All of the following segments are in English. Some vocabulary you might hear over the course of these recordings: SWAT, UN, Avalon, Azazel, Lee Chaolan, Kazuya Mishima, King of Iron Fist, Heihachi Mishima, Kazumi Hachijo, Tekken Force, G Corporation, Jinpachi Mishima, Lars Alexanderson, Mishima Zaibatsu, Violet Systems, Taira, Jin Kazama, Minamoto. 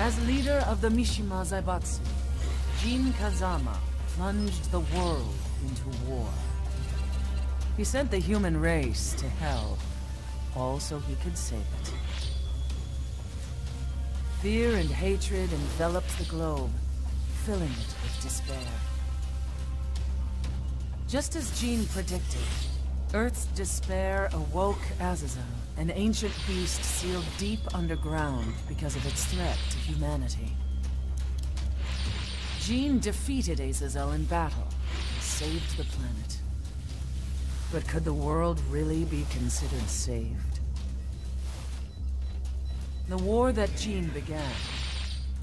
As leader of the Mishima Zaibatsu, Jin Kazama plunged the world into war. He sent the human race to hell, all so he could save it. Fear and hatred enveloped the globe, filling it with despair. Just as Jin predicted, Earth's despair awoke Azazel, an ancient beast sealed deep underground because of its threat to humanity. Jin defeated Azazel in battle and saved the planet. But could the world really be considered saved? The war that Jin began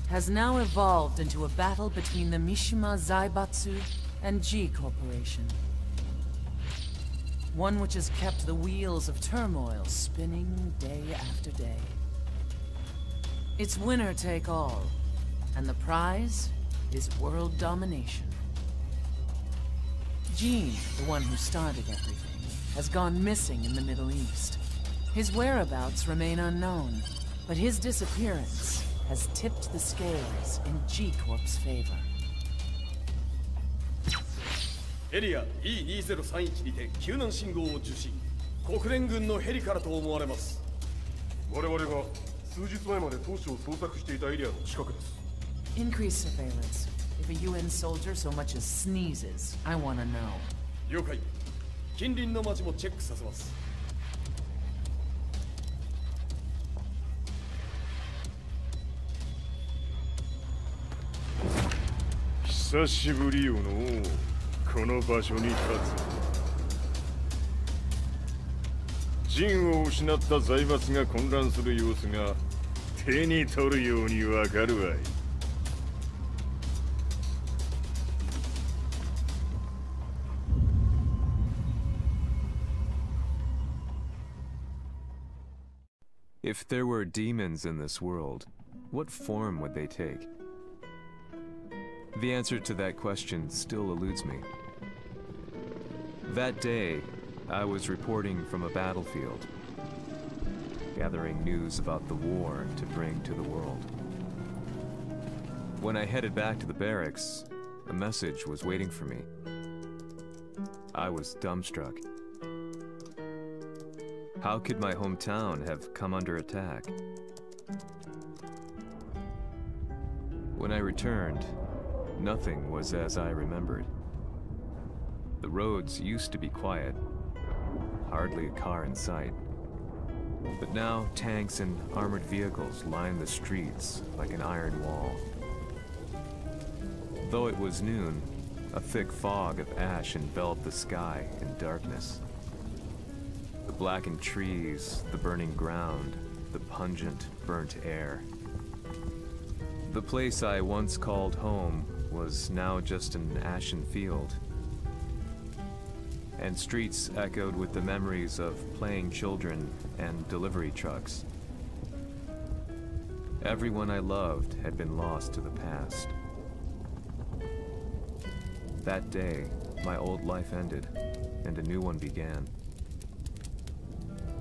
has now evolved into a battle between the Mishima Zaibatsu and G Corporation. One which has kept the wheels of turmoil spinning day after day. It's winner take all, and the prize is world domination. Jin, the one who started everything, has gone missing in the Middle East. His whereabouts remain unknown. But his disappearance has tipped the scales in G Corp's favor. Area E2031 にて救難信号を受信。国連軍のヘリからと思われます。我々が数日前まで当初を捜索していたエリアの近くです。 Increased surveillance. If a UN soldier so much as sneezes, I want to know. 了解。近隣の町もチェックさせます。 久しぶりよのこの場所に立つ。陣を失った財閥が混乱する様子が手に取るようにわかるわい。If there were demons in this world, what form would they take? The answer to that question still eludes me. That day, I was reporting from a battlefield, gathering news about the war to bring to the world. When I headed back to the barracks, a message was waiting for me. I was dumbstruck. How could my hometown have come under attack? When I returned, nothing was as I remembered. The roads used to be quiet, hardly a car in sight. But now tanks and armored vehicles lined the streets like an iron wall. Though it was noon, a thick fog of ash enveloped the sky in darkness. The blackened trees, the burning ground, the pungent, burnt air. The place I once called home was now just an ashen field, and streets echoed with the memories of playing children and delivery trucks. Everyone I loved had been lost to the past. That day, my old life ended, and a new one began.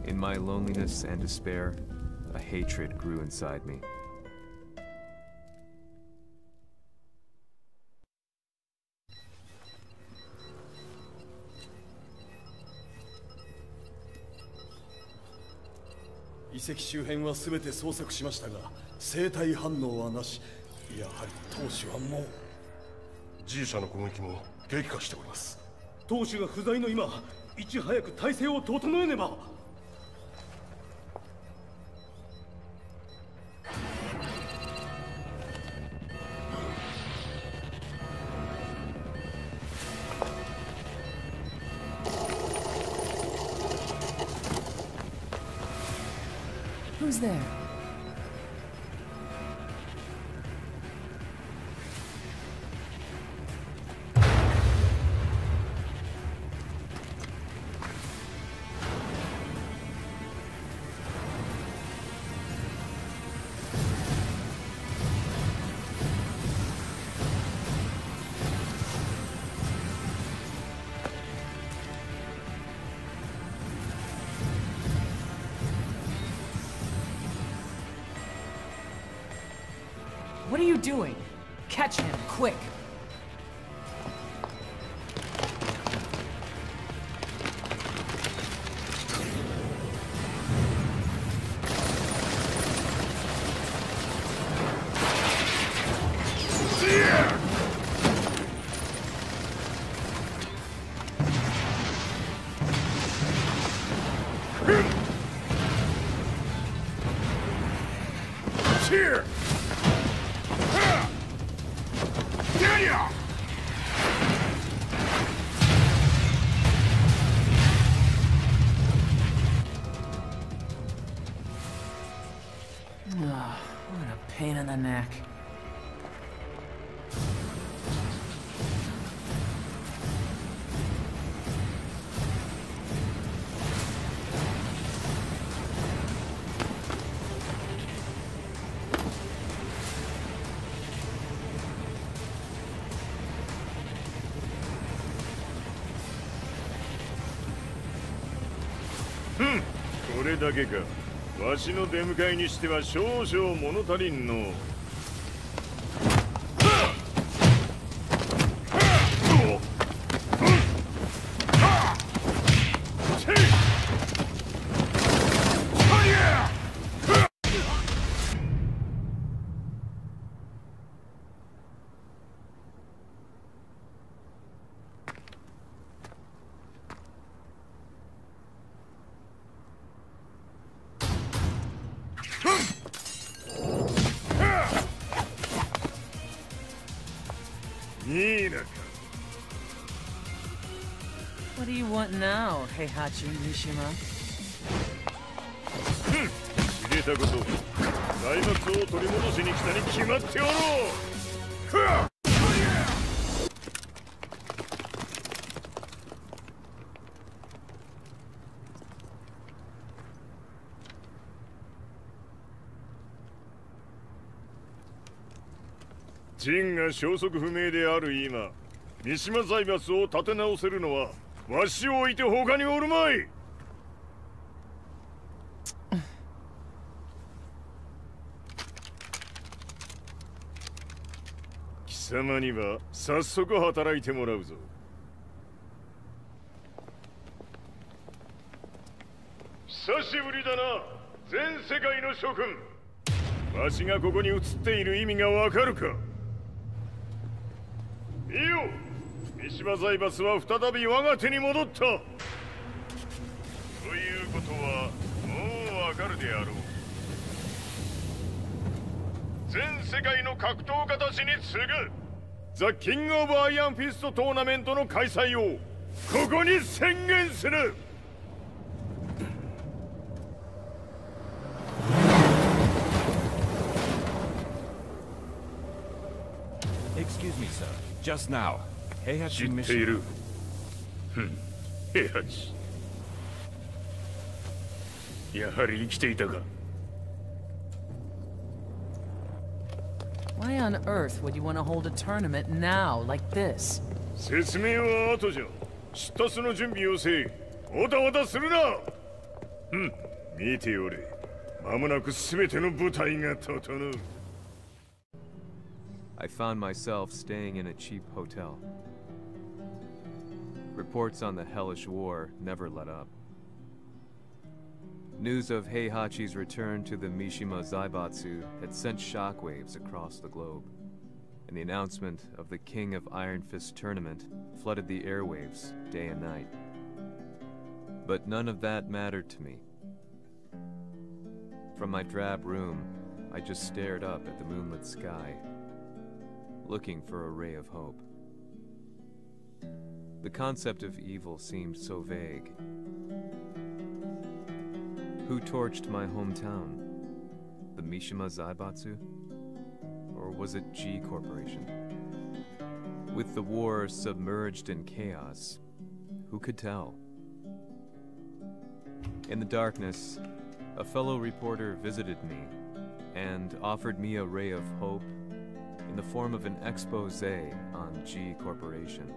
In my loneliness and despair, a hatred grew inside me.遺跡周辺は全て捜索しましたが、生体反応はなし。やはり当主はもう。G社の攻撃も激化しております。当主が不在の今、いち早く体制を整えねば。Who's there? What are you doing? Catch him, quick! What do you want now, Heihachi Mishima? Jin 三島財閥を立て直せるのはわしを置いて他におるまい。貴様には早速働いてもらうぞ。久しぶりだな、全世界の諸君。わしがここに映っている意味がわかるか。見よ。 三島財閥は再び我が手に戻った。ということはもうわかるであろう。全世界の格闘家たちに次ぐザ・キング・オブ・アイアン・フィストトーナメントの開催をここに宣言する。 Excuse me, sir. Just now. Heihachi Mishima. Heihachi. Why on earth would you want to hold a tournament now like this? I found myself staying in a cheap hotel. Reports on the hellish war never let up. News of Heihachi's return to the Mishima Zaibatsu had sent shockwaves across the globe, and the announcement of the King of Iron Fist tournament flooded the airwaves day and night. But none of that mattered to me. From my drab room, I just stared up at the moonlit sky, looking for a ray of hope. The concept of evil seemed so vague. Who torched my hometown? The Mishima Zaibatsu? Or was it G Corporation? With the war submerged in chaos, who could tell? In the darkness, a fellow reporter visited me and offered me a ray of hope in the form of an expose on G Corporation.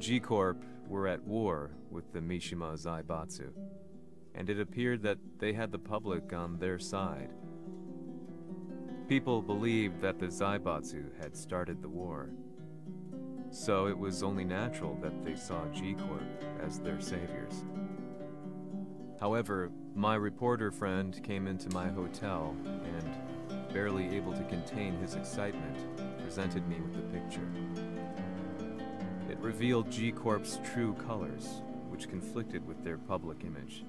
G Corp were at war with the Mishima Zaibatsu, and it appeared that they had the public on their side. People believed that the Zaibatsu had started the war. So it was only natural that they saw G Corp as their saviors. However, my reporter friend came into my hotel and, barely able to contain his excitement, presented me with the picture. It revealed G Corp's true colors, which conflicted with their public image.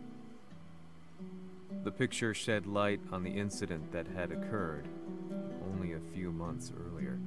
The picture shed light on the incident that had occurred only a few months earlier.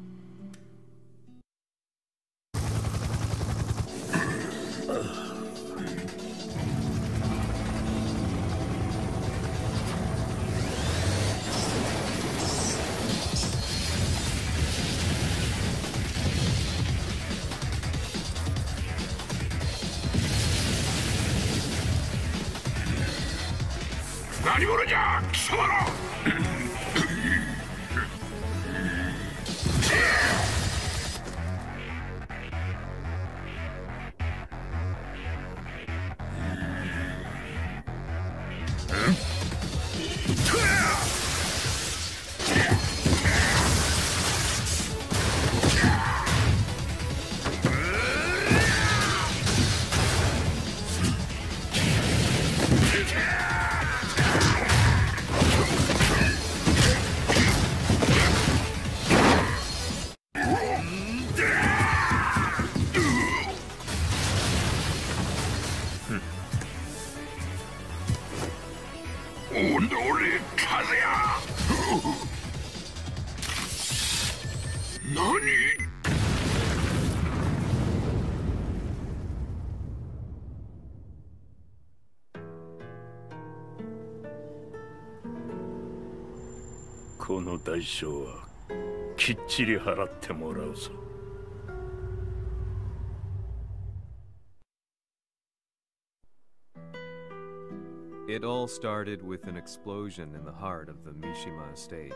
It all started with an explosion in the heart of the Mishima estate.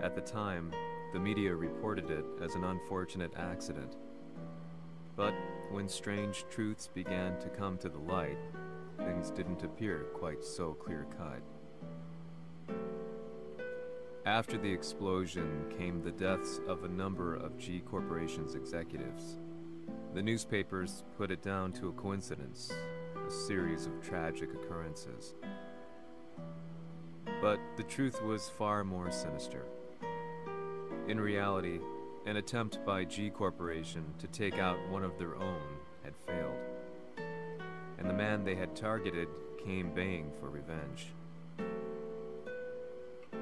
At the time, the media reported it as an unfortunate accident. But when strange truths began to come to the light, things didn't appear quite so clear-cut. After the explosion came the deaths of a number of G Corporation's executives. The newspapers put it down to a coincidence, a series of tragic occurrences. But the truth was far more sinister. In reality, an attempt by G Corporation to take out one of their own had failed. And the man they had targeted came baying for revenge.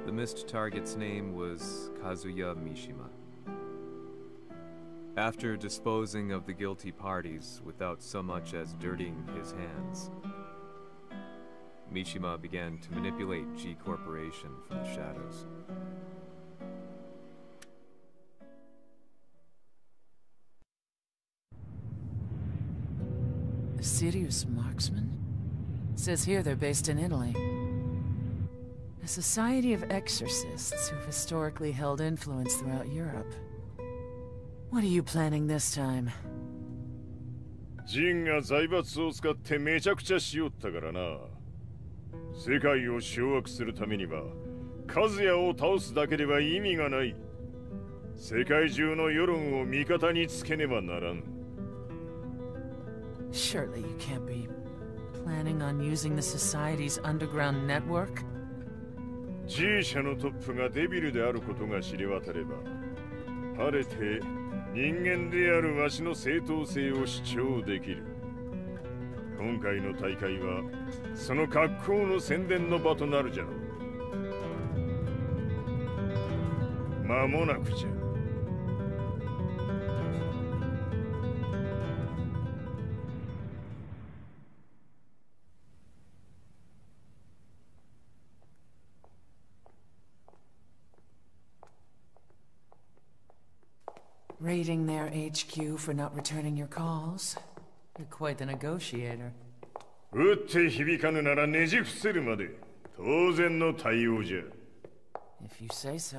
The missed target's name was Kazuya Mishima. After disposing of the guilty parties without so much as dirtying his hands, Mishima began to manipulate G Corporation from the shadows. A serious marksman? It says here they're based in Italy. A society of exorcists who've historically held influence throughout Europe. What are you planning this time? Jinが財閥を使ってめちゃくちゃしよったからな。世界を掌握するためには、カズヤを倒すだけでは意味がない。世界中の世論を味方につけねばならん。Surely you can't be planning on using the society's underground network? G社のトップがデビルであることが知れ渡れば、晴れて人間であるわしの正当性を主張できる。今回の大会はその格好の宣伝の場となるじゃろう。間もなくじゃ。 Raiding their HQ for not returning your calls. You're quite the negotiator. 打って響かぬならねじ伏せるまで当然の対応じゃ。If you say so.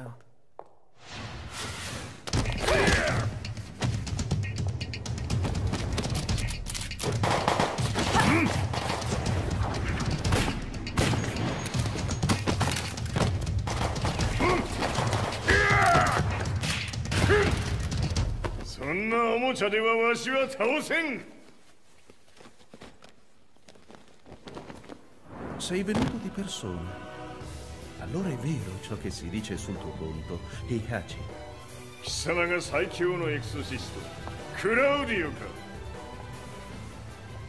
Sei venuto di persona. Allora è vero ciò che si dice sul tuo conto, Heihachi. Kisama ga saikyo no exorcisto, Claudio ka.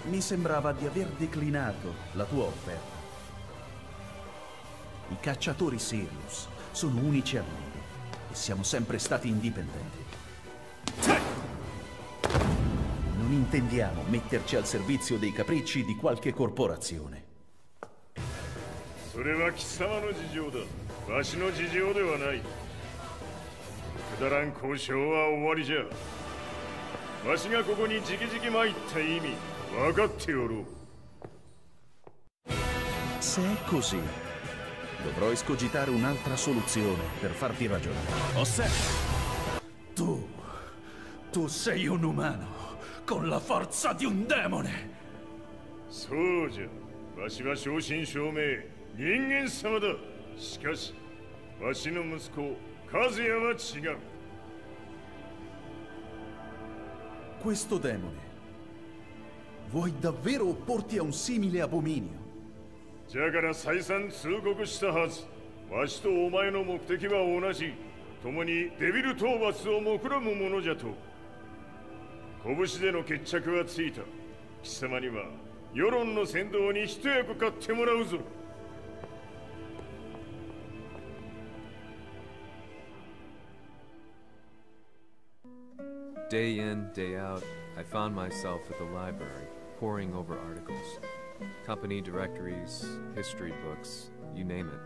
Mi sembrava di aver declinato la tua offerta. I cacciatori Serious sono unici al mondo e siamo sempre stati indipendenti. Non intendiamo metterci al servizio dei capricci di qualche corporazione. Se è così, dovrò escogitare un'altra soluzione per farti ragionare. Osserva! Tu sei un umano con la forza di un demone! Soja, washi wa shoushin shoumei, ningen sama da. Shikashi, washi no musuko, Kazuya wa chigau. Questo demone. Vuoi davvero opporti a un simile abominio? Day in, day out, I found myself at the library, poring over articles, company directories, history books, you name it.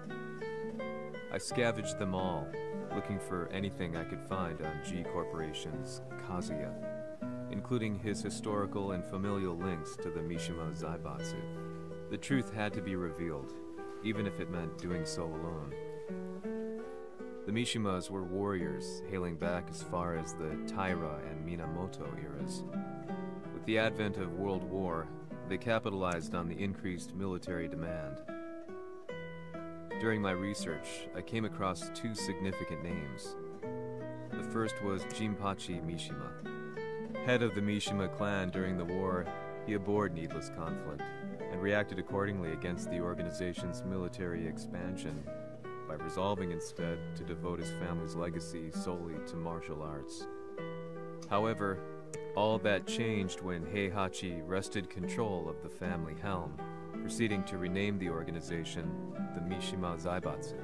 I scavenged them all, looking for anything I could find on G Corporation's Kazuya, including his historical and familial links to the Mishima Zaibatsu. The truth had to be revealed, even if it meant doing so alone. The Mishimas were warriors hailing back as far as the Taira and Minamoto eras. With the advent of World War, they capitalized on the increased military demand. During my research, I came across two significant names. The first was Jinpachi Mishima. Head of the Mishima clan during the war, he abhorred needless conflict and reacted accordingly against the organization's military expansion by resolving instead to devote his family's legacy solely to martial arts. However, all that changed when Heihachi wrested control of the family helm, proceeding to rename the organization the Mishima Zaibatsu.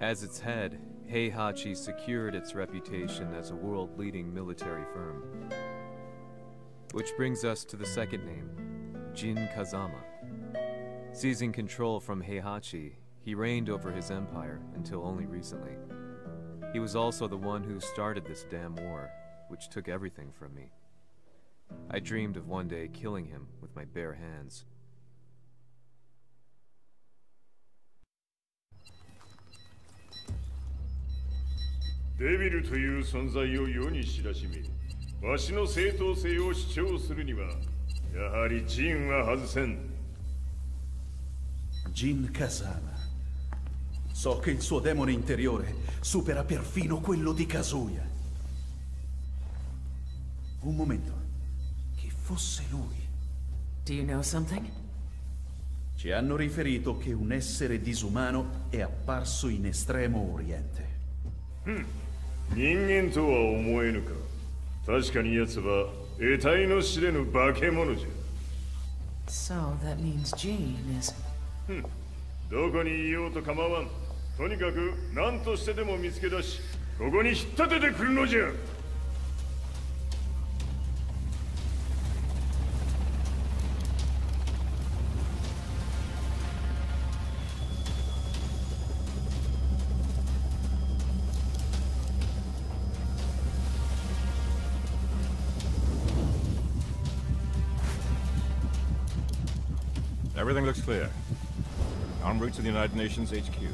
As its head, Heihachi secured its reputation as a world-leading military firm. Which brings us to the second name, Jin Kazama. Seizing control from Heihachi, he reigned over his empire until only recently. He was also the one who started this damn war, which took everything from me. I dreamed of one day killing him with my bare hands. Devil という存在を世に知らしめ、わしの正当性を主張するには、やはりジンは外せん。Jin Kazama. So che il suo demone interiore supera perfino quello di Kazuya. Un momento. Che fosse lui? Do you know something? Ci hanno riferito che un essere disumano è apparso in Estremo Oriente. Ningen to wa omoenu ka. Tashika ni yatsu wa etai no shirenu bakemono ja. So that means Jin is. Doko ni iyo to kamawan. Tonikaku nan to shite demo mitsuke dashi, koko ni hittatete kuru no ja. Everything looks clear. En route to the United Nations HQ.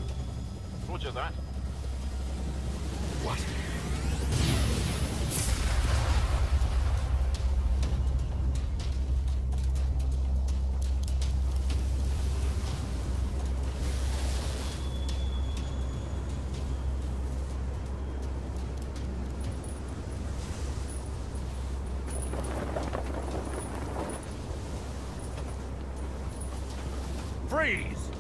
Roger that. What? freeze!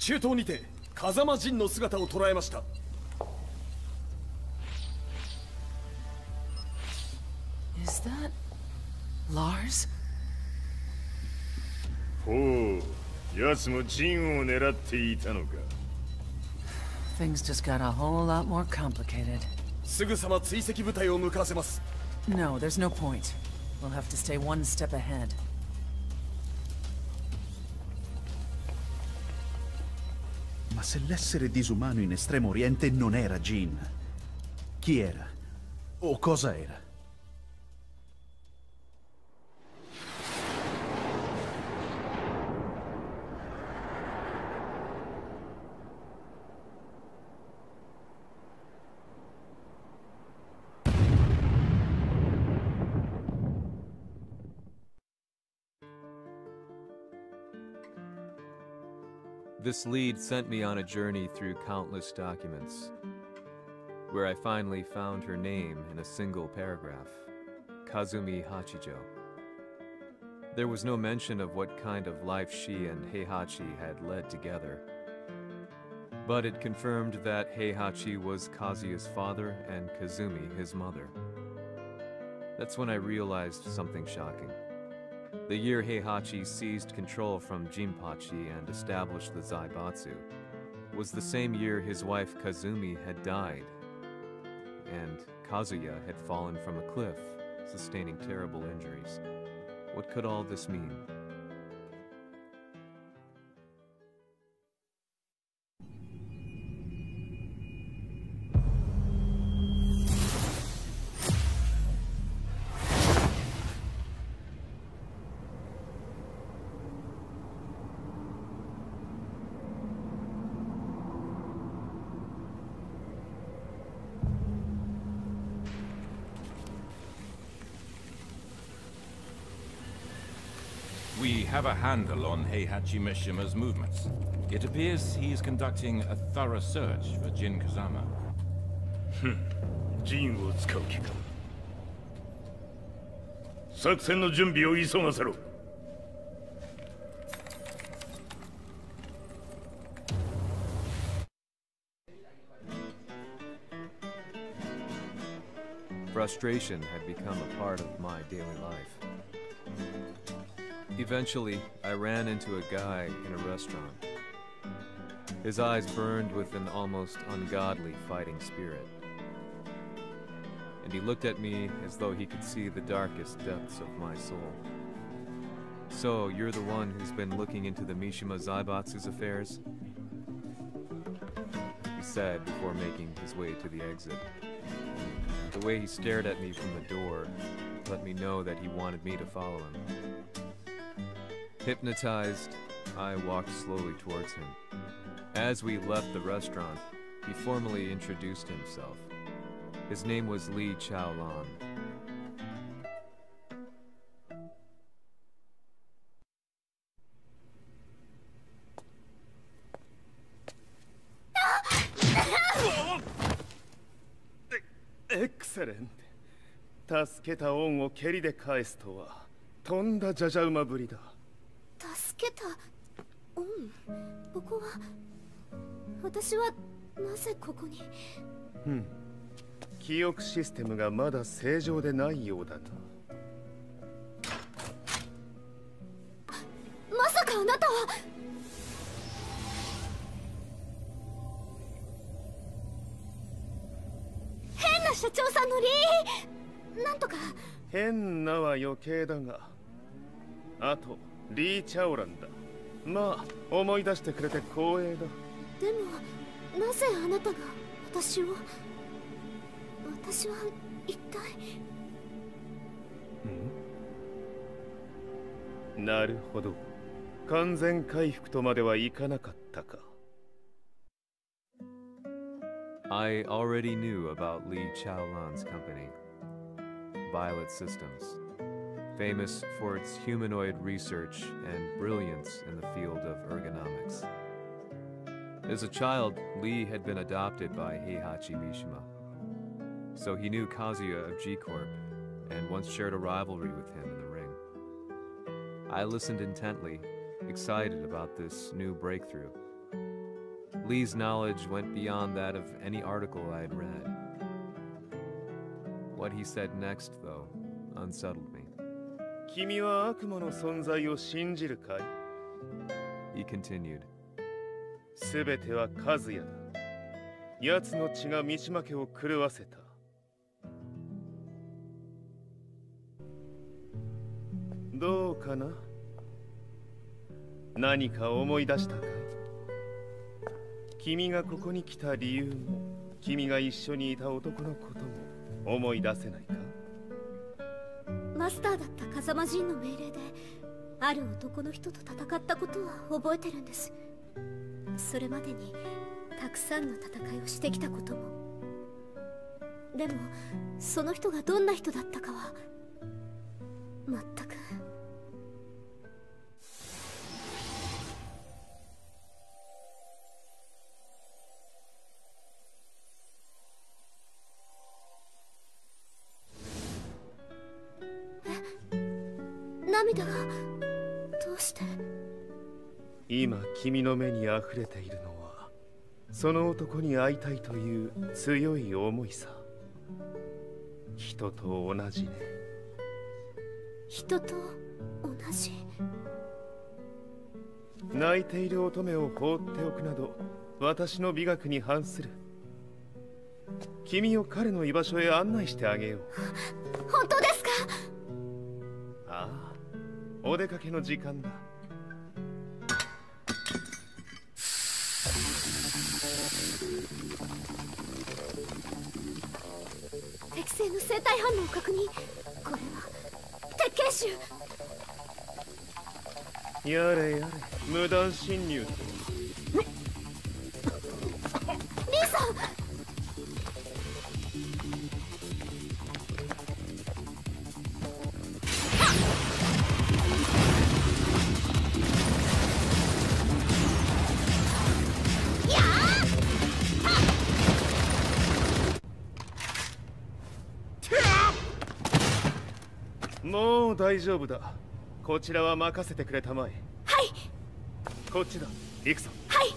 中東にて風間陣の姿を捉えました。Is that Lars? ほう、奴も陣を狙っていたのか。Things just got a whole lot more complicated. すぐさま追跡部隊を向かわせます。No, there's no point. We'll have to stay one step ahead. Ma se l'essere disumano in Estremo Oriente non era Jin, chi era? O cosa era? This lead sent me on a journey through countless documents, where I finally found her name in a single paragraph, Kazumi Hachijo. There was no mention of what kind of life she and Heihachi had led together, but it confirmed that Heihachi was Kazuya's father and Kazumi his mother. That's when I realized something shocking. The year Heihachi seized control from Jinpachi and established the Zaibatsu was the same year his wife Kazumi had died, and Kazuya had fallen from a cliff, sustaining terrible injuries. What could all this mean? We have a handle on Heihachi Mishima's movements. It appears he is conducting a thorough search for Jin Kazama. Jin will use the time. Prepare the preparations for the attack. Frustration had become a part of my daily life. Eventually, I ran into a guy in a restaurant. His eyes burned with an almost ungodly fighting spirit. And he looked at me as though he could see the darkest depths of my soul. So, you're the one who's been looking into the Mishima Zaibatsu's affairs? He said before making his way to the exit. The way he stared at me from the door let me know that he wanted me to follow him. Hypnotized, I walked slowly towards him. As we left the restaurant, he formally introduced himself. His name was Lee Chaolan. Excellent. 助けた恩を蹴りで返すとは、とんだじゃじゃ馬ぶりだ。助けた恩。ここは私はなぜここに？うん。記憶システムがまだ正常でないようだと。まさかあなたは。 社長さんのリーなんとか変なは余計だがあとリー・チャオランだまあ思い出してくれて光栄だでもなぜあなたが私は一体うんなるほど完全回復とまではいかなかったか I already knew about Lee Chaolan's company, Violet Systems, famous for its humanoid research and brilliance in the field of ergonomics. As a child, Lee had been adopted by Heihachi Mishima, so he knew Kazuya of G Corp and once shared a rivalry with him in the ring. I listened intently, excited about this new breakthrough. Lee's knowledge went beyond that of any article I had read. What he said next, though, unsettled me. He continued.君がここに来た理由も、君が一緒にいた男のことも思い出せないか。マスターだった風間陣の命令で、ある男の人と戦ったことは覚えてるんです。それまでにたくさんの戦いをしてきたことも。でも、その人がどんな人だったかは全く。 涙がどうして今君の目に溢れているのはその男に会いたいという強い思いさ人と同じね人と同じ泣いている乙女を放っておくなど私の美学に反する君を彼の居場所へ案内してあげよう本当ですかああ お出かけの時間だ。適正の生体反応確認。これは鉄拳手。やれやれ、無断侵入。リーさん。 もう大丈夫だ。こちらは任せてくれたまえ。はい。こっちだ。行くぞ。はい。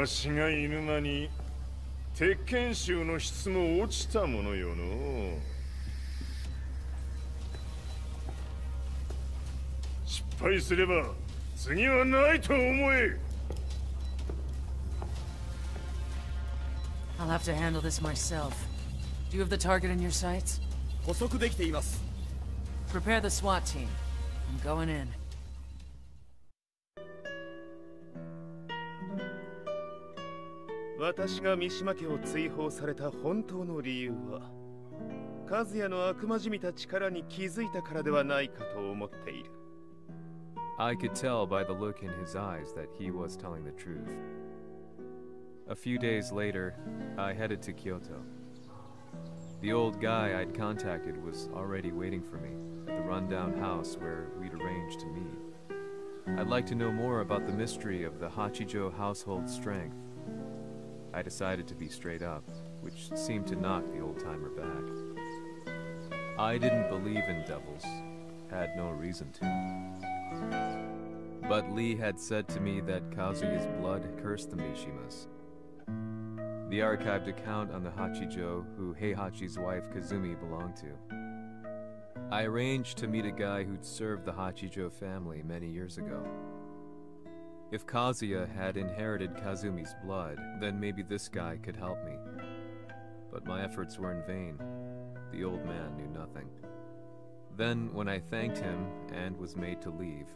わしが犬間に鉄拳衆の質も落ちたものよの。 失敗すれば次はないと思え。I'll have to handle this myself. Do you have the target in your sights? 捕捉できています。Prepare the SWAT team. I'm going in. I was Mishima I could tell by the look in his eyes that he was telling the truth. A few days later, I headed to Kyoto. The old guy I'd contacted was already waiting for me at the rundown house where we'd arranged to meet. I'd like to know more about the mystery of the Hachijo household strength. I decided to be straight up, which seemed to knock the old-timer back. I didn't believe in devils, had no reason to. But Lee had said to me that Kazuya's blood cursed the Mishimas. The archived account on the Hachijo who Heihachi's wife Kazumi belonged to. I arranged to meet a guy who'd served the Hachijo family many years ago. If Kazuya had inherited Kazumi's blood, then maybe this guy could help me. But my efforts were in vain. The old man knew nothing. Then, when I thanked him and was made to leave,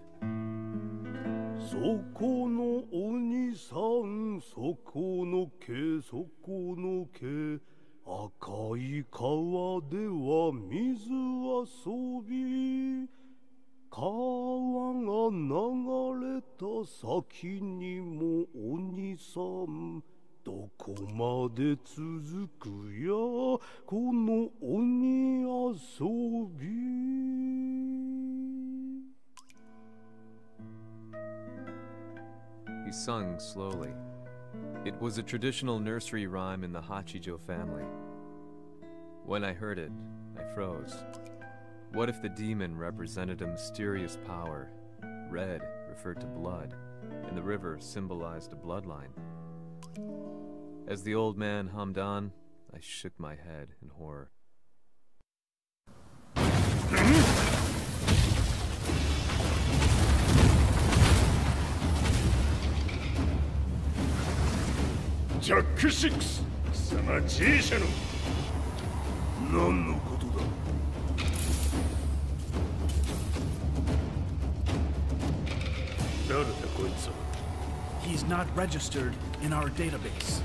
he sung slowly. It was a traditional nursery rhyme in the Hachijo family. When I heard it, I froze. What if the demon represented a mysterious power? Red referred to blood, and the river symbolized a bloodline. As the old man hummed on, I shook my head in horror. Jack Six, Samajishano. None no koto da. Darada koitsu. He's not registered in our database.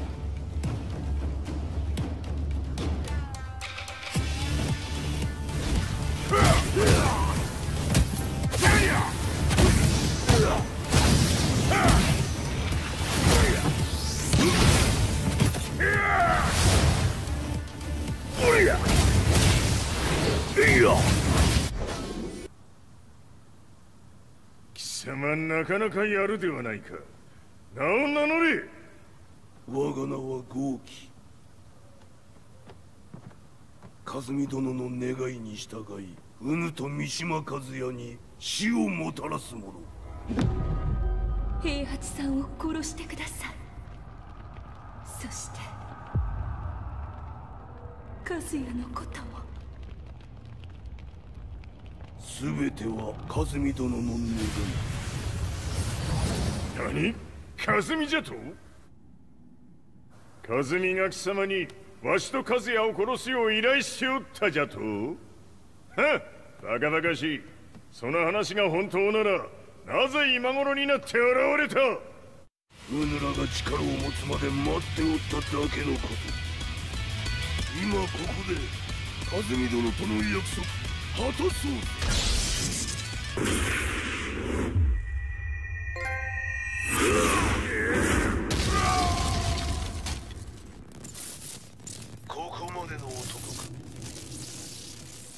Kazumi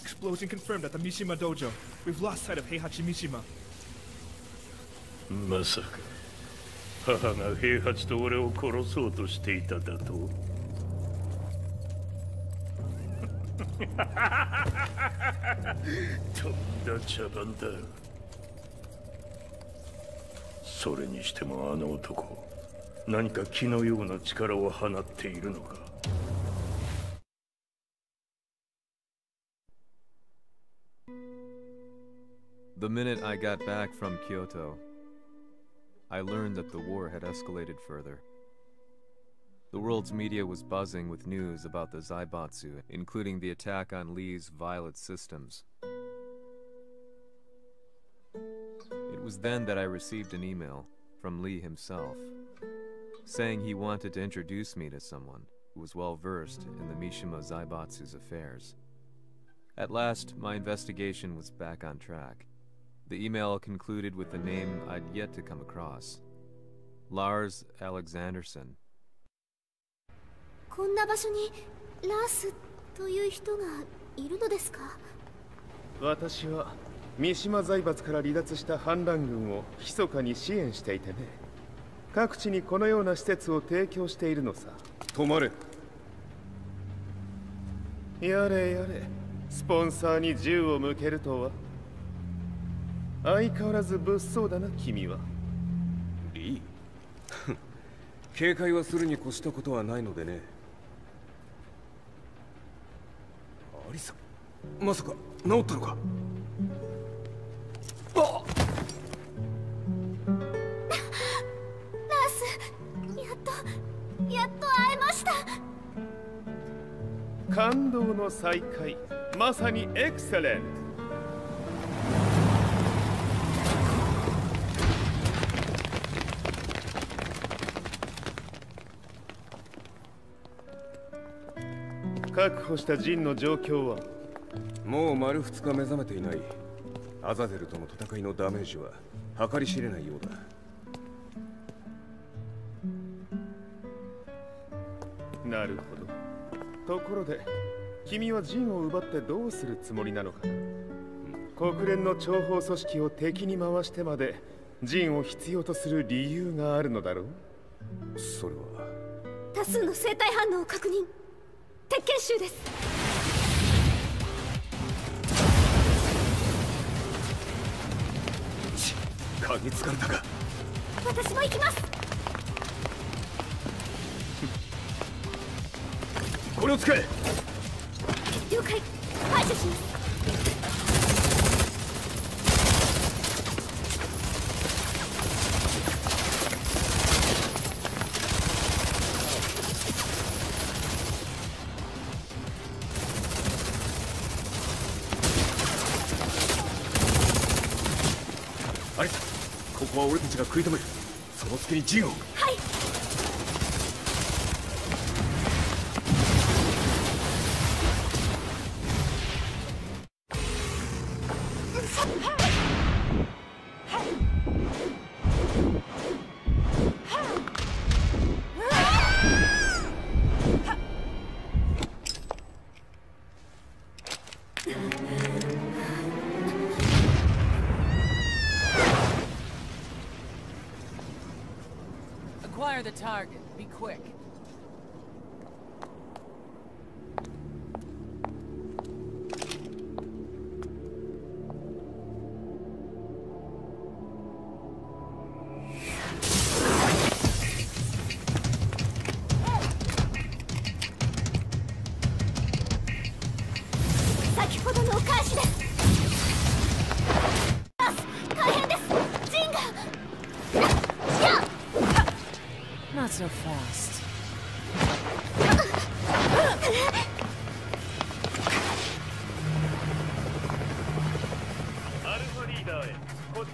Explosion confirmed at the Mishima Dojo. We've lost sight of Heihachi Mishima. Masaka. Haha, Heihachi to ore o korosou to shite ita da to. Tonda chaban da. Sore ni shitemo ano otoko, nanika ki no you na chikara wo hanatte iru no ka? The minute I got back from Kyoto, I learned that the war had escalated further. The world's media was buzzing with news about the Zaibatsu, including the attack on Lee's Violet Systems. was then that I received an email from Lee himself, saying he wanted to introduce me to someone who was well-versed in the Mishima Zaibatsu's affairs. At last, my investigation was back on track. The email concluded with a name I'd yet to come across. Lars Alexanderson. Excellent. The target. Be quick. What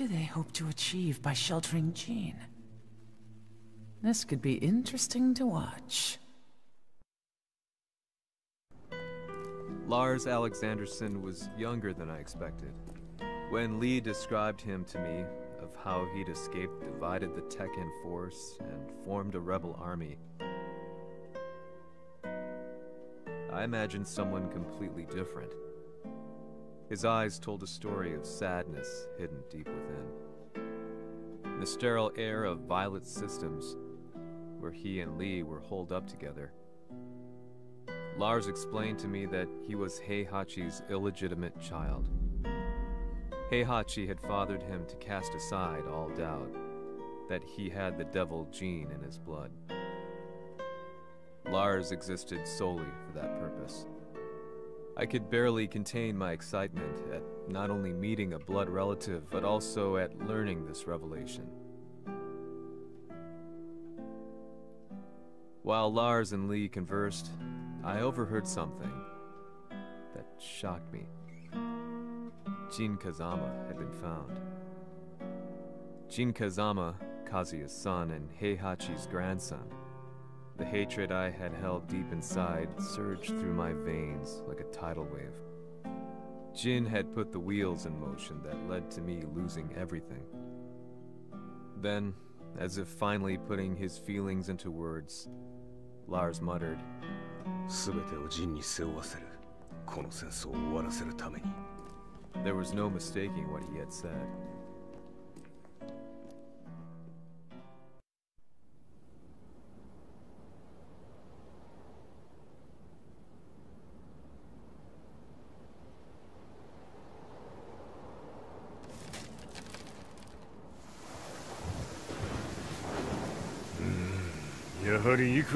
do they hope to achieve by sheltering Jean? This could be interesting to watch. Lars Alexanderson was younger than I expected. When Lee described him to me, of how he'd escaped, divided the Tekken Force, and formed a rebel army, I imagined someone completely different. His eyes told a story of sadness hidden deep within. In the sterile air of Violet Systems, where he and Lee were holed up together, Lars explained to me that he was Heihachi's illegitimate child. Heihachi had fathered him to cast aside all doubt that he had the devil gene in his blood. Lars existed solely for that purpose. I could barely contain my excitement at not only meeting a blood relative, but also at learning this revelation. While Lars and Lee conversed, I overheard something that shocked me. Jin Kazama had been found. Jin Kazama, Kazuya's son and Heihachi's grandson. The hatred I had held deep inside surged through my veins like a tidal wave. Jin had put the wheels in motion that led to me losing everything. Then, as if finally putting his feelings into words, Lars muttered, There was no mistaking what he had said. He's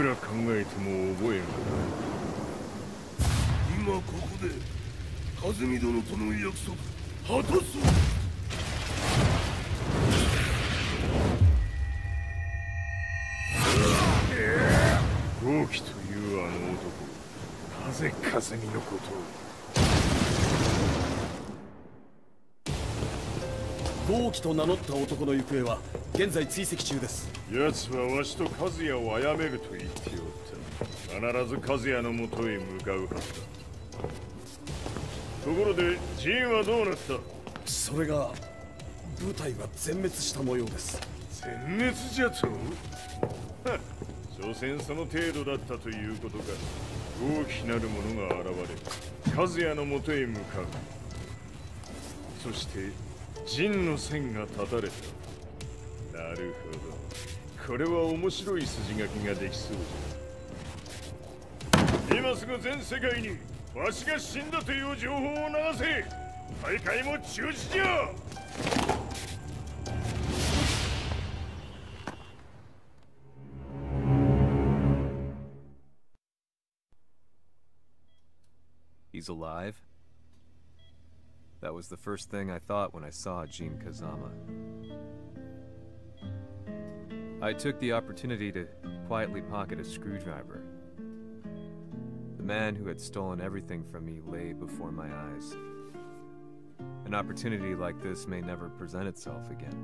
alive? That was the first thing I thought when I saw Jin Kazama. I took the opportunity to quietly pocket a screwdriver. The man who had stolen everything from me lay before my eyes. An opportunity like this may never present itself again.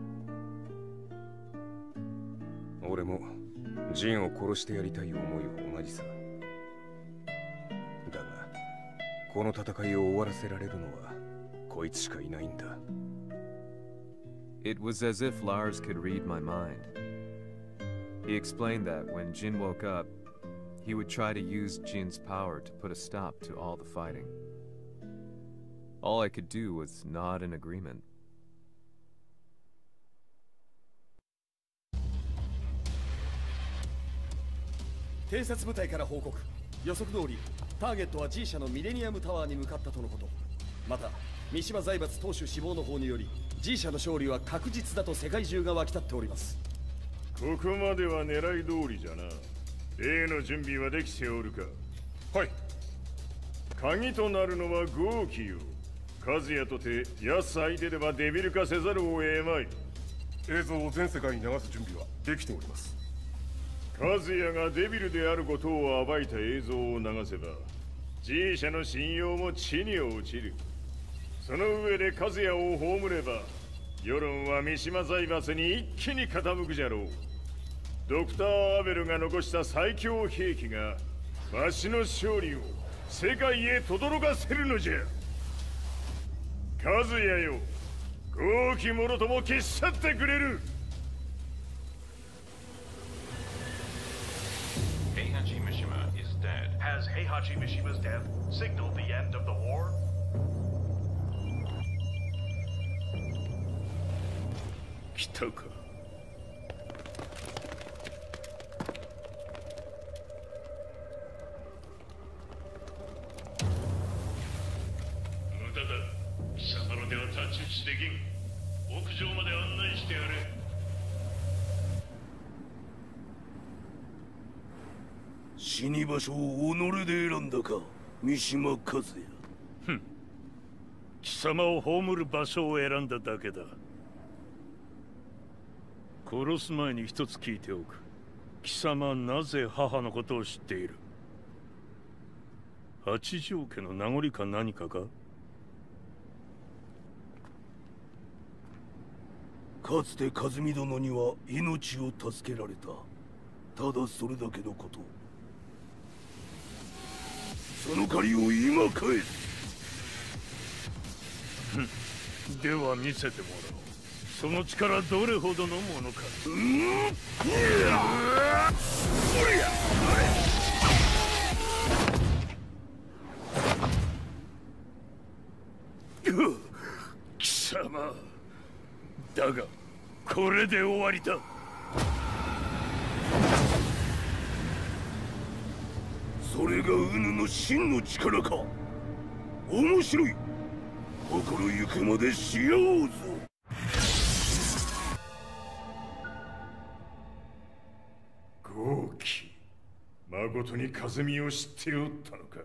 It was as if Lars could read my mind. He explained that when Jin woke up, he would try to use Jin's power to put a stop to all the fighting. All I could do was nod in agreement. Mishima Zaibatsu Toshu Shibou no hou ni yori, G社の勝利は確実だと世界中が沸き立っております。ここまでは狙い通りじゃな。例の準備はできておるか。はい。鍵となるのは豪気よ。カズヤとて野菜でればデビル化せざるを得まい。映像を全世界に流す準備はできております。カズヤがデビルであることを暴いた映像を流せば、G社の信用も地に落ちる。 その上でカズヤを葬れば、世論は三島財閥に一気に傾くじゃろう。ドクター・アベルが残した最強兵器がわしの勝利を世界へ轟かせるのじゃ。カズヤよ、豪気者とも消し去ってくれる。 Heihachi Mishima is dead. Has Heihachi Mishima's death signaled the end of the war? Kitoka. Mutada, Samaro de Tatsuchi de Gin, Okujou made annai shite yare. 死に場所を己で選んだか、三島和也。貴様を葬る場所を選んだだけだ。殺す前に一つ聞いておく。貴様なぜ母のことを知っている？八条家の名残か何かか？かつて和美殿には命を助けられた。ただそれだけのこと。 その借りを今返す。では見せてもらおう。その力どれほどのものか。貴様。だがこれで終わりだ。 それがウヌの真の力か。面白い。心ゆくまでしようぞ。豪気、誠に風見を知っておったのか。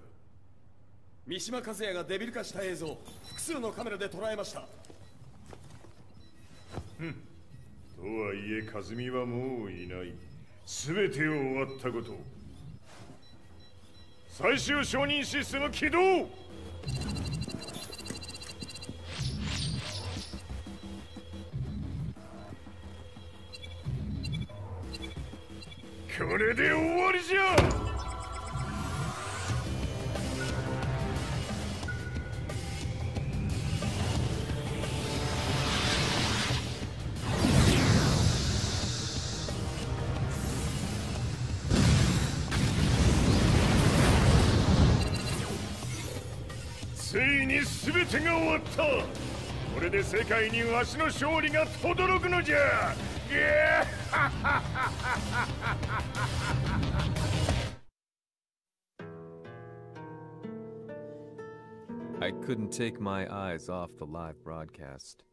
三島和也がデビル化した映像、複数のカメラで捉えました。とはいえ風見はもういない。全てを終わったこと。 最終承認システム起動。これで終わりじゃ。全てが終わった。これで世界にわしの勝利が轟くのじゃ。I couldn't take my eyes off the live broadcast.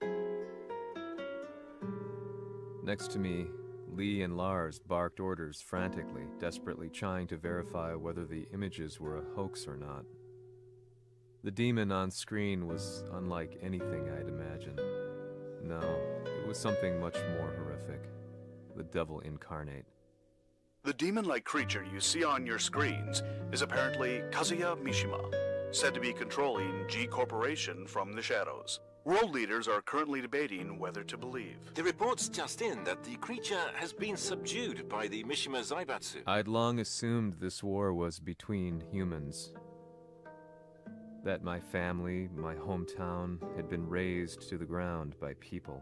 Next to me, Lee and Lars barked orders frantically, desperately trying to verify whether the images were a hoax or not. The demon on screen was unlike anything I'd imagined. No, it was something much more horrific. The devil incarnate. The demon-like creature you see on your screens is apparently Kazuya Mishima, said to be controlling G Corporation from the shadows. World leaders are currently debating whether to believe. The report's just in that the creature has been subdued by the Mishima Zaibatsu. I'd long assumed this war was between humans. That my family, my hometown, had been razed to the ground by people.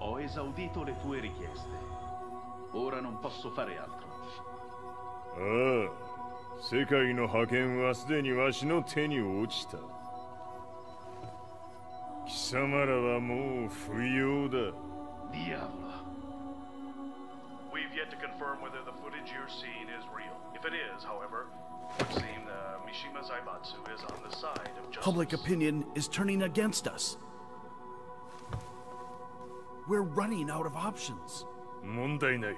Ho esaudito le tue richieste. Ora non posso fare altro. Oh. 世界の覇権はすでにわしの手に落ちた。貴様らはもう不要だ。ディアブラ。We've yet to confirm whether the footage you're seeing is real. If it is, however, it would seem that Mishima Zaibatsu is on the side of justice. Public opinion is turning against us. We're running out of options. 問題ない。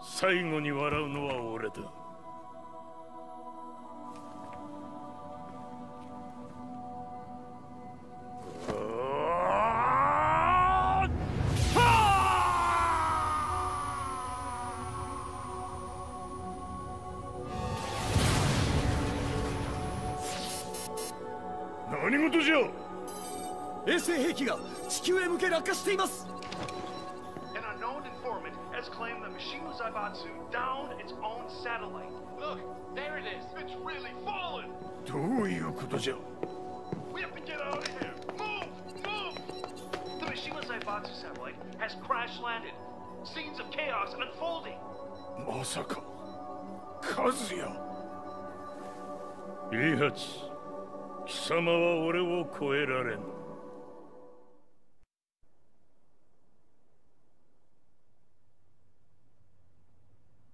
最後に笑うのは俺だ。An unknown informant has claimed the Mishima Zaibatsu downed its own satellite. Look, there it is. It's really fallen. We have to get out of here. Move! The Mishima Zaibatsu satellite has crash-landed. Scenes of chaos unfolding. Masaka... Kazuya... Heihachi... Kisama wa ore wo koeraren.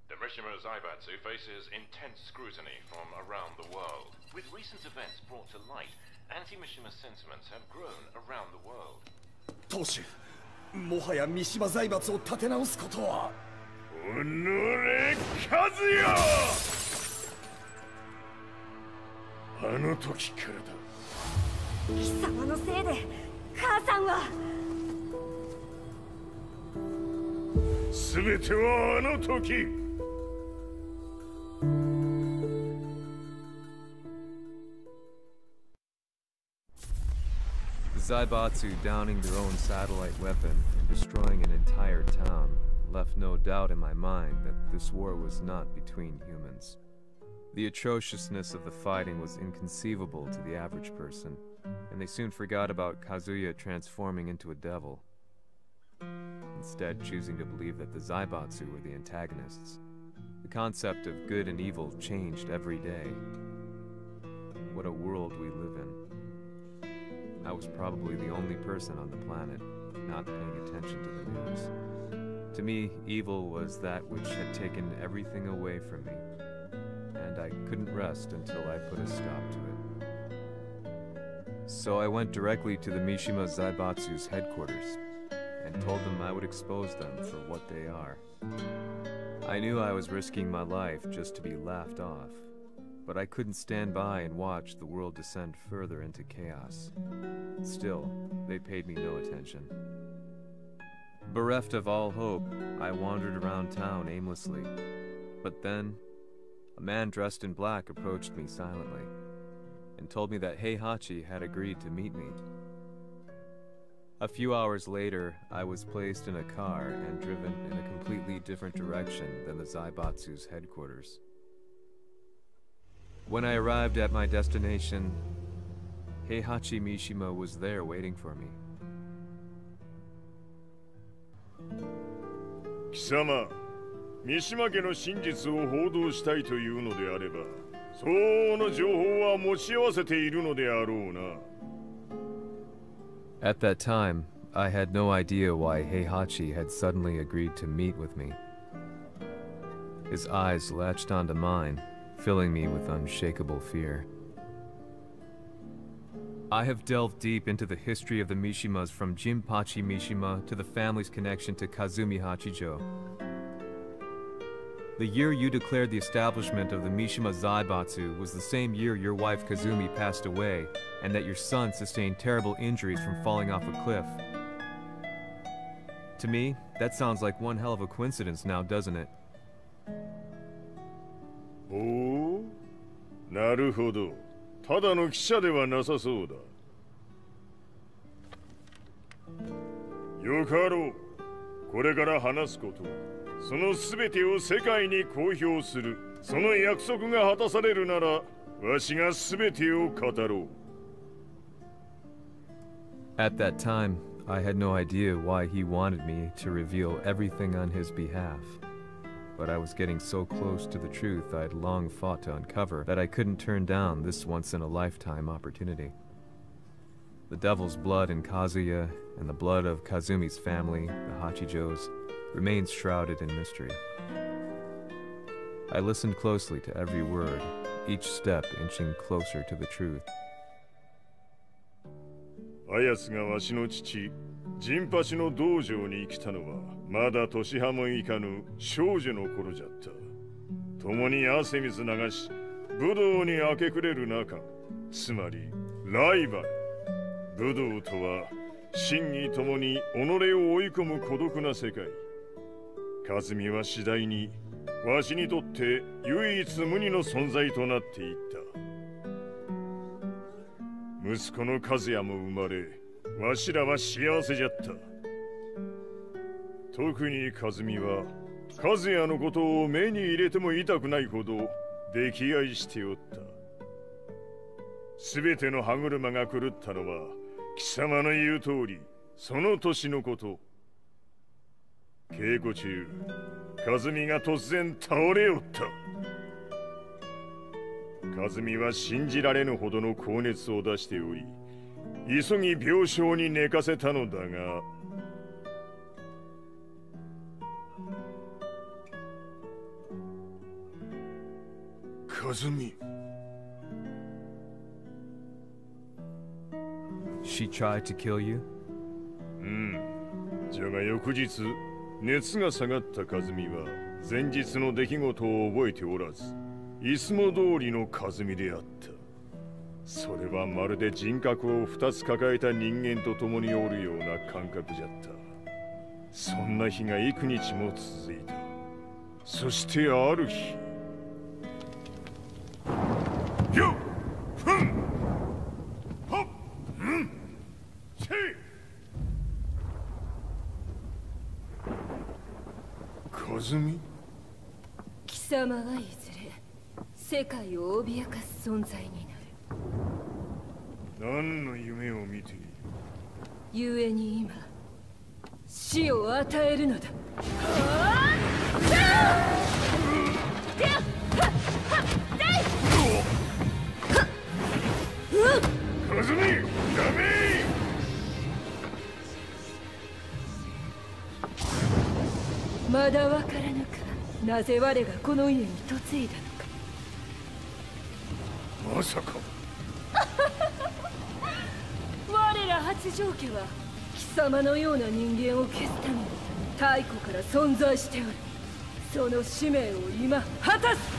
The Mishima Zaibatsu faces intense scrutiny from around the world. With recent events brought to light, anti-Mishima sentiments have grown around the world. Toshu, Mohaya Mishima Zaibatsu o tatenaosu koto wa... Onore Kazuya! Ano toki kara da. Kisama no sei de, Kaa-san wa... Subete wa ano toki! Zaibatsu downing their own satellite weapon and destroying an entire town left no doubt in my mind that this war was not between humans. The atrociousness of the fighting was inconceivable to the average person, and they soon forgot about Kazuya transforming into a devil, instead choosing to believe that the Zaibatsu were the antagonists. The concept of good and evil changed every day. What a world we live in. I was probably the only person on the planet not paying attention to the news. To me, evil was that which had taken everything away from me, and I couldn't rest until I put a stop to it. So I went directly to the Mishima Zaibatsu's headquarters and told them I would expose them for what they are. I knew I was risking my life just to be laughed off, but I couldn't stand by and watch the world descend further into chaos. Still, they paid me no attention. Bereft of all hope, I wandered around town aimlessly. But then, a man dressed in black approached me silently and told me that Heihachi had agreed to meet me. A few hours later, I was placed in a car and driven in a completely different direction than the Zaibatsu's headquarters. When I arrived at my destination, Heihachi Mishima was there waiting for me. Kisama, Mishima-ge no shinjitsu o houdou shitai to iu no de areba, sou no jouhou wa mochiawasete iru no de arou na. At that time, I had no idea why Heihachi had suddenly agreed to meet with me. His eyes latched onto mine, filling me with unshakable fear. I have delved deep into the history of the Mishimas, from Jinpachi Mishima to the family's connection to Kazumi Hachijo. The year you declared the establishment of the Mishima Zaibatsu was the same year your wife Kazumi passed away, and that your son sustained terrible injuries from falling off a cliff. To me, that sounds like one hell of a coincidence now, doesn't it? Oh, なるほど。ただの記者ではなさそうだ。よかろう。これから話すこと、その全てを世界に公表する。その約束が果たされるなら、わしが全てを語ろう。At that time, I had no idea why he wanted me to reveal everything on his behalf. But I was getting so close to the truth I'd long fought to uncover that I couldn't turn down this once-in-a-lifetime opportunity. The devil's blood in Kazuya, and the blood of Kazumi's family, the Hachijos, remains shrouded in mystery. I listened closely to every word, each step inching closer to the truth. Ayasu ga washi no chichi, Jinpachi no dojo ni ikita no wa, まだ年派もいかぬ少女の頃じゃった。共に汗水流し、武道に明け暮れる中、つまりライバル。武道とは真に共に己を追い込む孤独な世界。カズミは次第にわしにとって唯一無二の存在となっていった。息子の和也も生まれ、わしらは幸せじゃった。特に和美は和也のことを目に入れても痛くないほど溺愛しておった。全ての歯車が狂ったのは貴様の言う通り、その年のこと。稽古中、和美が突然倒れおった。和美は信じられぬほどの高熱を出しており、急ぎ病床に寝かせたのだが、和美。 She tried to kill you? うん。じゃが翌日、熱が下がった和美は前日の出来事を覚えておらず、いつも通りの和美であった。それはまるで人格を2つ抱えた人間と共におるような感覚じゃった。そんな日が幾日も続いた。そしてある日、よっふんはっんせい、和美、貴様はいずれ世界を脅かす存在になる。何の夢を見ている？ゆえに今、死を与えるのだ。和美、やめい！まだわからぬか、なぜ我がこの家に嫁いだのか。まさか我ら八条家は貴様のような人間を消すために太古から存在しておる。その使命を今果たす。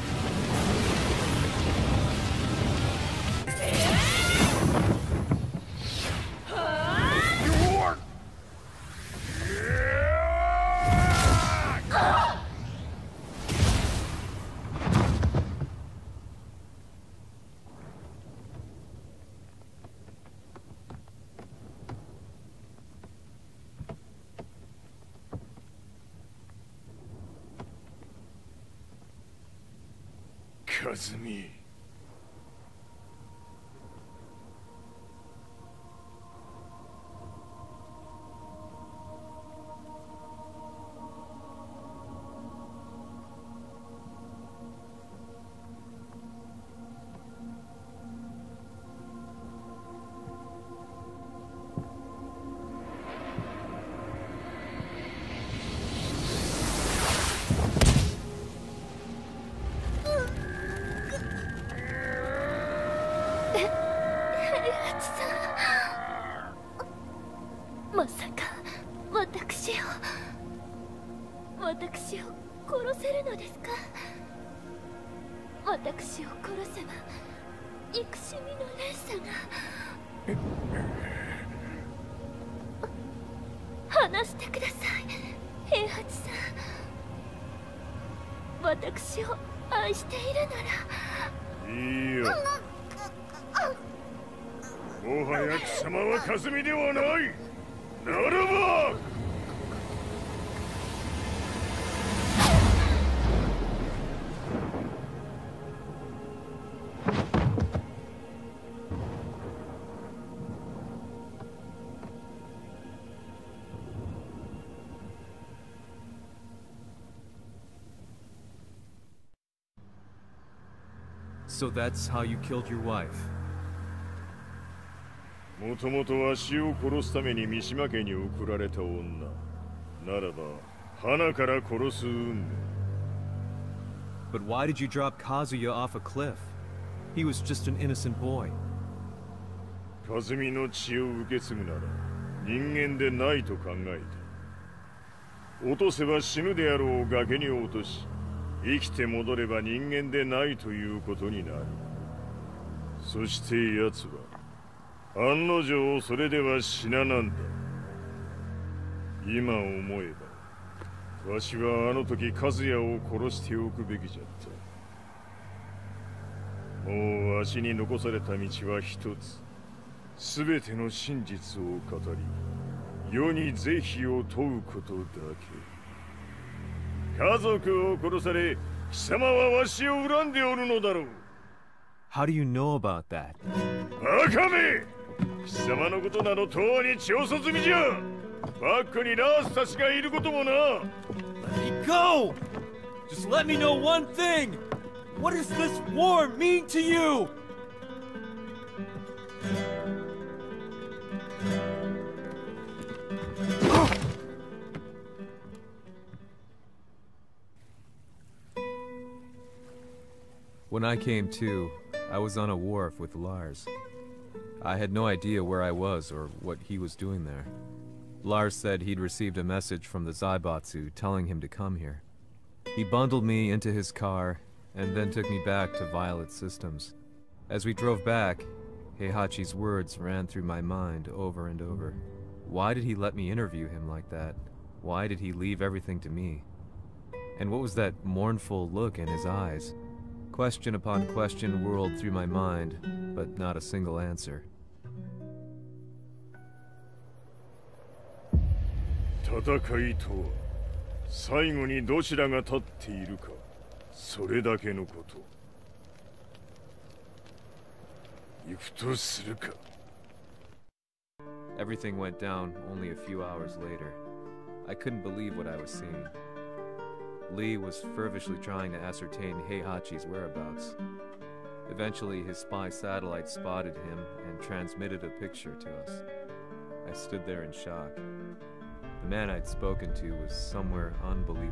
So that's how you killed your wife. もともとわしを殺すために三島家に送られた女ならば、花から殺す運命。 But why did you drop Kazuya off a cliff? He was just an innocent boy. 和美の血を受け継ぐなら人間でないと考えた。落とせば死ぬであろう崖に落とし、生きて戻れば人間でないということになる。そして奴は案の定それでは死ななんだ。今思えば、わしはあの時和也を殺しておくべきじゃった。もうわしに残された道は一つ、全ての真実を語り、世に是非を問うことだけ。家族を殺され、貴様はわしを恨んでおるのだろう。How do you know about that? バカめ！貴様のことなどとうに調査済みじゃ。バックにラースたちがいることもな。Let me go! Just let me know one thing! What does this war mean to you? When I came to, I was on a wharf with Lars. I had no idea where I was or what he was doing there. Lars said he'd received a message from the Zaibatsu telling him to come here. He bundled me into his car and then took me back to Violet Systems. As we drove back, Heihachi's words ran through my mind over and over. Why did he let me interview him like that? Why did he leave everything to me? And what was that mournful look in his eyes? Question upon question whirled through my mind, but not a single answer. Everything went down only a few hours later. I couldn't believe what I was seeing. Lee was fervishly trying to ascertain Heihachi's whereabouts. Eventually, his spy satellite spotted him and transmitted a picture to us. I stood there in shock. The man I'd spoken to was somewhere unbelievable.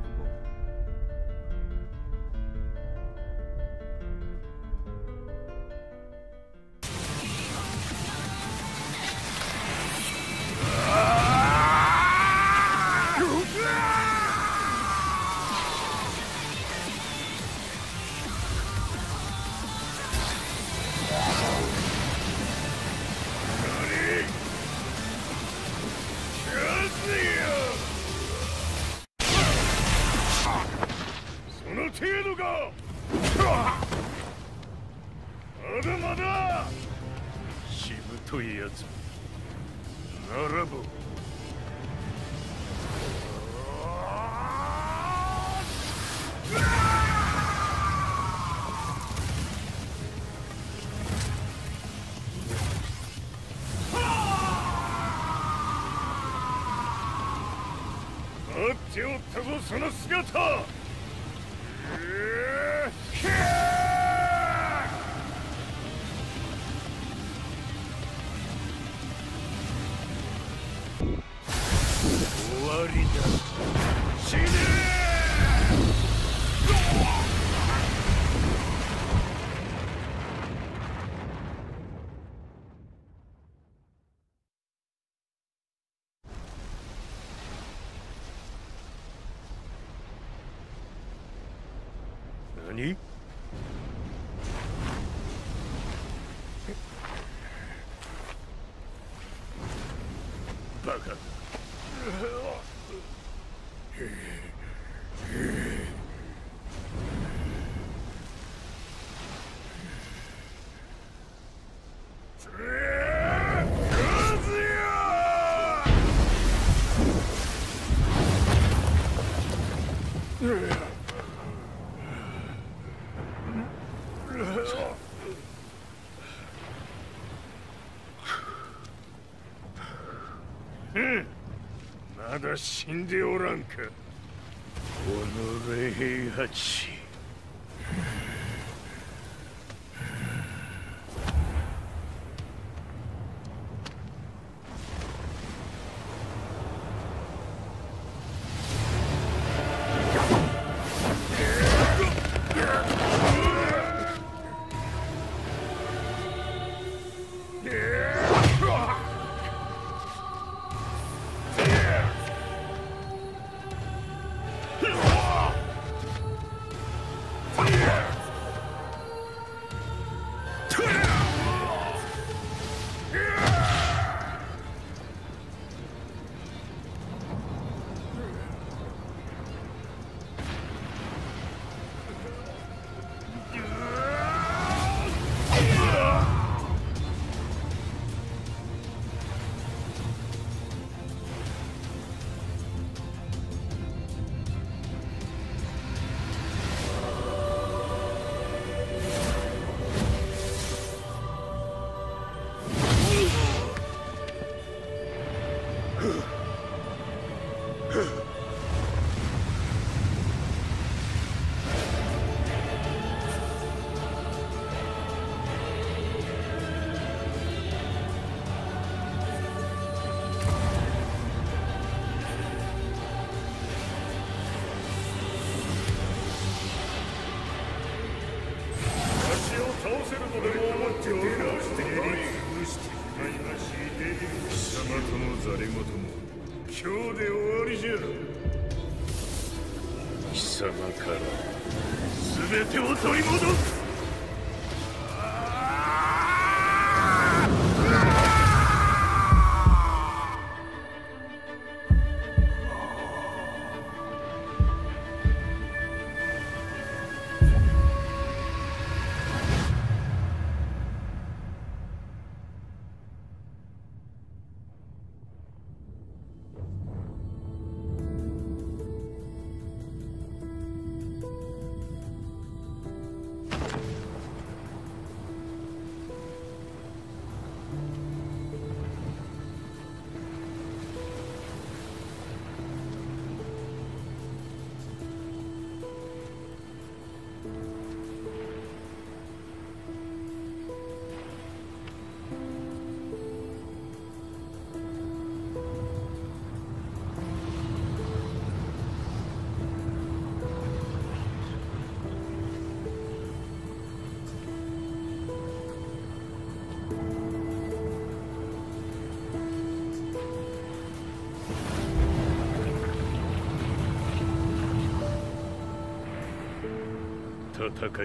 Heihachi. 戦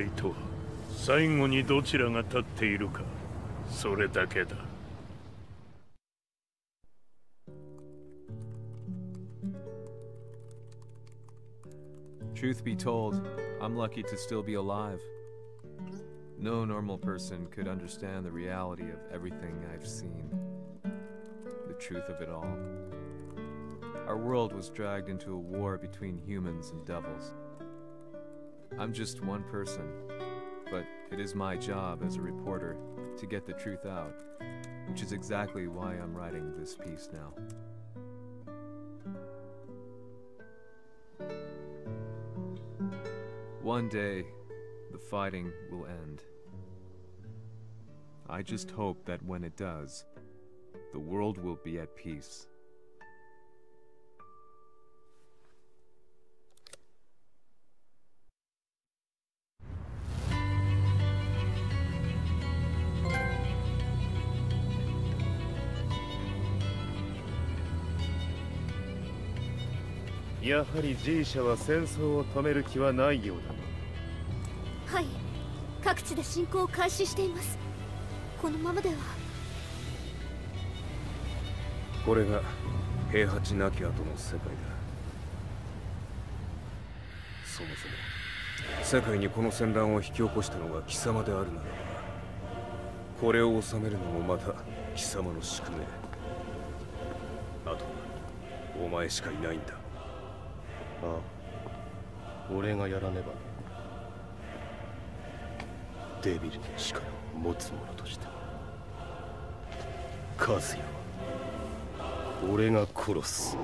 いとは最後にどちらが立っているかそれだけだ。 Truth be told, I'm lucky to still be alive. No normal person could understand the reality of everything I've seen. The truth of it all. Our world was dragged into a war between humans and devils. I'm just one person, but it is my job as a reporter to get the truth out, which is exactly why I'm writing this piece now. One day, the fighting will end. I just hope that when it does, the world will be at peace.やはり G 社は戦争を止める気はないようだな。はい、各地で侵攻を開始しています。このままでは。これが平八なき後の世界だ。そもそも世界にこの戦乱を引き起こしたのが貴様であるならば、これを収めるのもまた貴様の宿命。あとはお前しかいないんだ。 ああ、俺がやらねばデビルの力を持つ者としてカズヤは俺が殺す。